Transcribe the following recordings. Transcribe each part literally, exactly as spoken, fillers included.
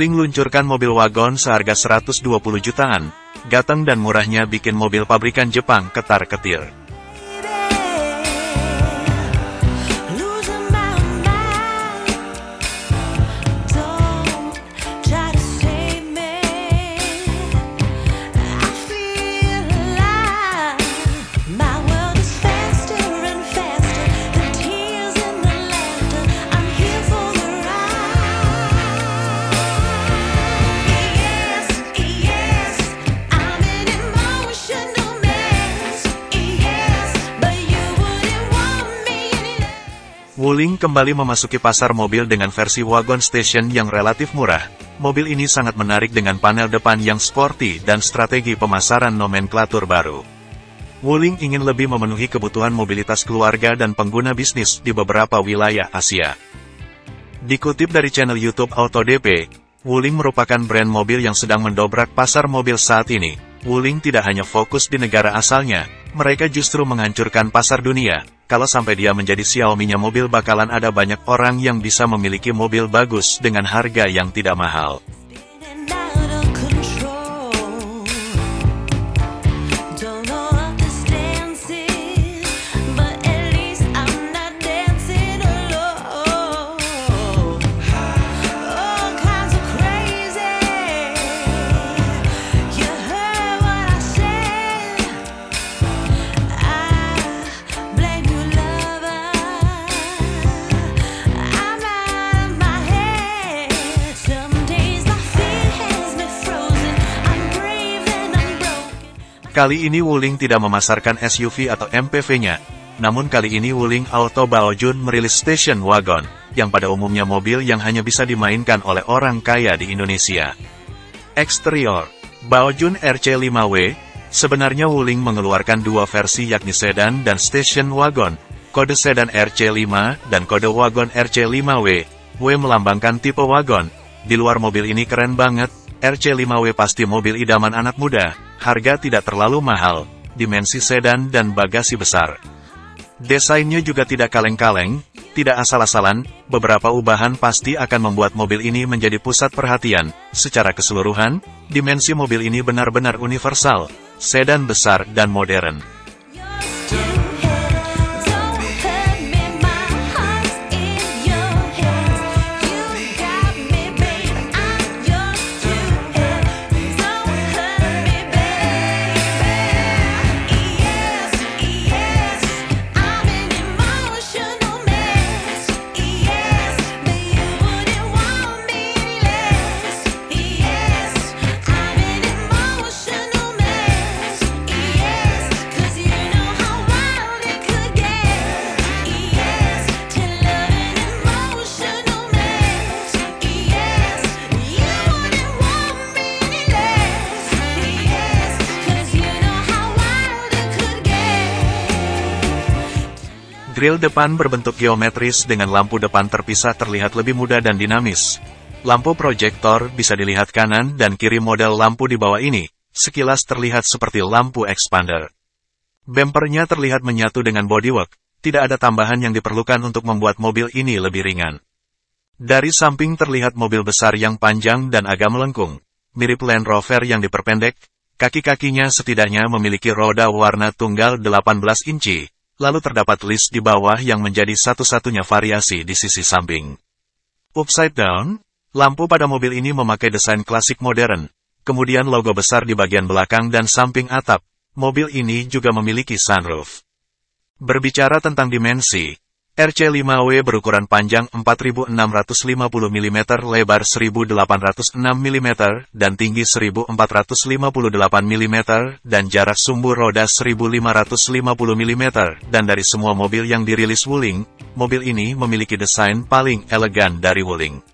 Wuling luncurkan mobil wagon seharga seratus dua puluh jutaan, ganteng dan murahnya bikin mobil pabrikan Jepang ketar-ketir. Wuling kembali memasuki pasar mobil dengan versi wagon station yang relatif murah. Mobil ini sangat menarik dengan panel depan yang sporty dan strategi pemasaran nomenklatur baru. Wuling ingin lebih memenuhi kebutuhan mobilitas keluarga dan pengguna bisnis di beberapa wilayah Asia. Dikutip dari channel YouTube Auto D P, Wuling merupakan brand mobil yang sedang mendobrak pasar mobil saat ini. Wuling tidak hanya fokus di negara asalnya, mereka justru menghancurkan pasar dunia. Kalau sampai dia menjadi Xiaomi-nya mobil, bakalan ada banyak orang yang bisa memiliki mobil bagus dengan harga yang tidak mahal. Kali ini Wuling tidak memasarkan S U V atau M P V-nya, namun kali ini Wuling Auto Baojun merilis station wagon, yang pada umumnya mobil yang hanya bisa dimainkan oleh orang kaya di Indonesia. Eksterior, Baojun R C lima W, sebenarnya Wuling mengeluarkan dua versi yakni sedan dan station wagon, kode sedan R C lima dan kode wagon R C lima W, W melambangkan tipe wagon. Di luar mobil ini keren banget, R C lima W pasti mobil idaman anak muda. Harga tidak terlalu mahal, dimensi sedan dan bagasi besar. Desainnya juga tidak kaleng-kaleng, tidak asal-asalan, beberapa ubahan pasti akan membuat mobil ini menjadi pusat perhatian. Secara keseluruhan, dimensi mobil ini benar-benar universal, sedan besar dan modern. Grill depan berbentuk geometris dengan lampu depan terpisah terlihat lebih muda dan dinamis. Lampu proyektor bisa dilihat kanan dan kiri. Model lampu di bawah ini sekilas terlihat seperti lampu expander. Bempernya terlihat menyatu dengan bodywork, tidak ada tambahan yang diperlukan untuk membuat mobil ini lebih ringan. Dari samping terlihat mobil besar yang panjang dan agak melengkung, mirip Land Rover yang diperpendek. Kaki-kakinya setidaknya memiliki roda warna tunggal delapan belas inci. Lalu terdapat list di bawah yang menjadi satu-satunya variasi di sisi samping. Upside down, lampu pada mobil ini memakai desain klasik modern, kemudian logo besar di bagian belakang dan samping atap. Mobil ini juga memiliki sunroof. Berbicara tentang dimensi, R C lima W berukuran panjang empat ribu enam ratus lima puluh milimeter, lebar seribu delapan ratus enam milimeter, dan tinggi seribu empat ratus lima puluh delapan milimeter, dan jarak sumbu roda seribu lima ratus lima puluh milimeter, dan dari semua mobil yang dirilis Wuling, mobil ini memiliki desain paling elegan dari Wuling.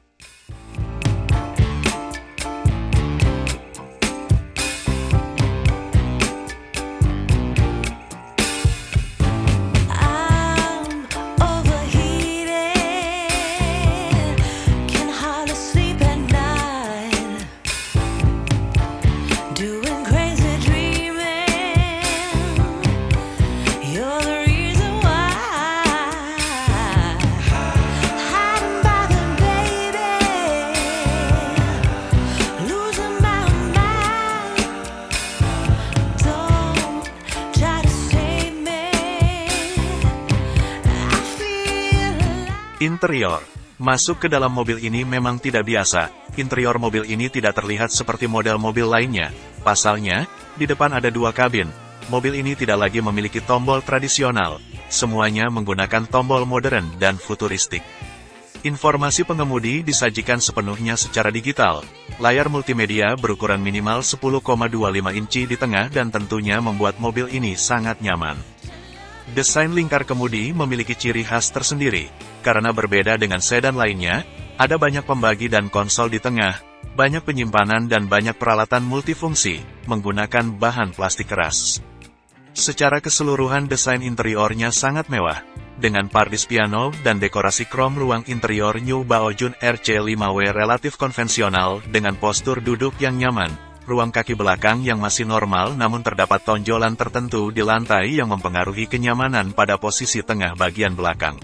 Interior. Masuk ke dalam mobil ini memang tidak biasa, interior mobil ini tidak terlihat seperti model mobil lainnya. Pasalnya, di depan ada dua kabin. Mobil ini tidak lagi memiliki tombol tradisional, semuanya menggunakan tombol modern dan futuristik. Informasi pengemudi disajikan sepenuhnya secara digital. Layar multimedia berukuran minimal sepuluh koma dua lima inci di tengah dan tentunya membuat mobil ini sangat nyaman. Desain lingkar kemudi memiliki ciri khas tersendiri, karena berbeda dengan sedan lainnya, ada banyak pembagi dan konsol di tengah, banyak penyimpanan dan banyak peralatan multifungsi, menggunakan bahan plastik keras. Secara keseluruhan desain interiornya sangat mewah, dengan pardis piano dan dekorasi krom. Ruang interior New Baojun R C lima W relatif konvensional dengan postur duduk yang nyaman. Ruang kaki belakang yang masih normal namun terdapat tonjolan tertentu di lantai yang mempengaruhi kenyamanan pada posisi tengah bagian belakang.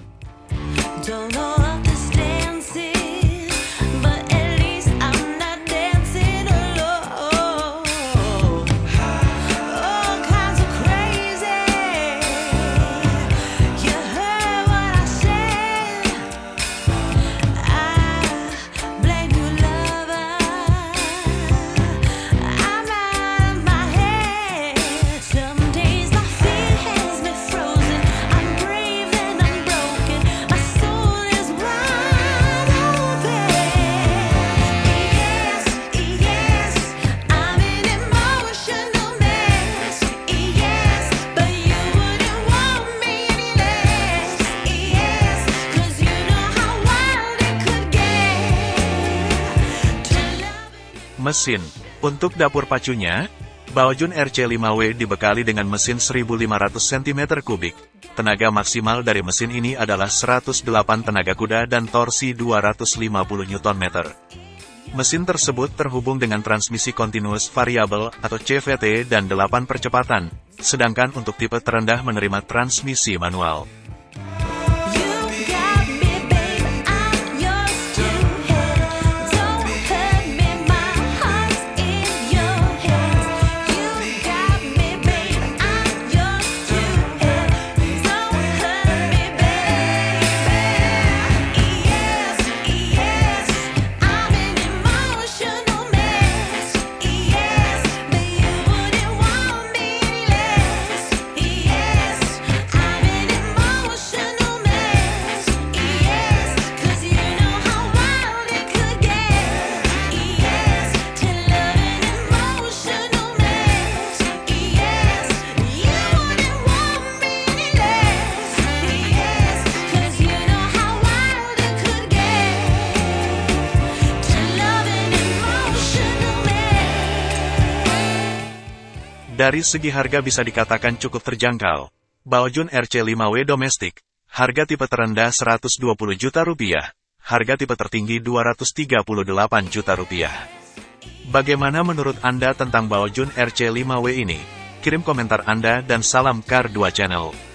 Mesin. Untuk dapur pacunya, Baojun R C lima W dibekali dengan mesin seribu lima ratus sentimeter kubik. Tenaga maksimal dari mesin ini adalah seratus delapan tenaga kuda dan torsi dua ratus lima puluh newton meter. Mesin tersebut terhubung dengan transmisi continuous variable atau C V T dan delapan percepatan, sedangkan untuk tipe terendah menerima transmisi manual. Dari segi harga bisa dikatakan cukup terjangkau. Baojun R C lima W domestik, harga tipe terendah seratus dua puluh juta rupiah, harga tipe tertinggi dua ratus tiga puluh delapan juta rupiah. Bagaimana menurut Anda tentang Baojun R C lima W ini? Kirim komentar Anda dan salam Car dua Channel.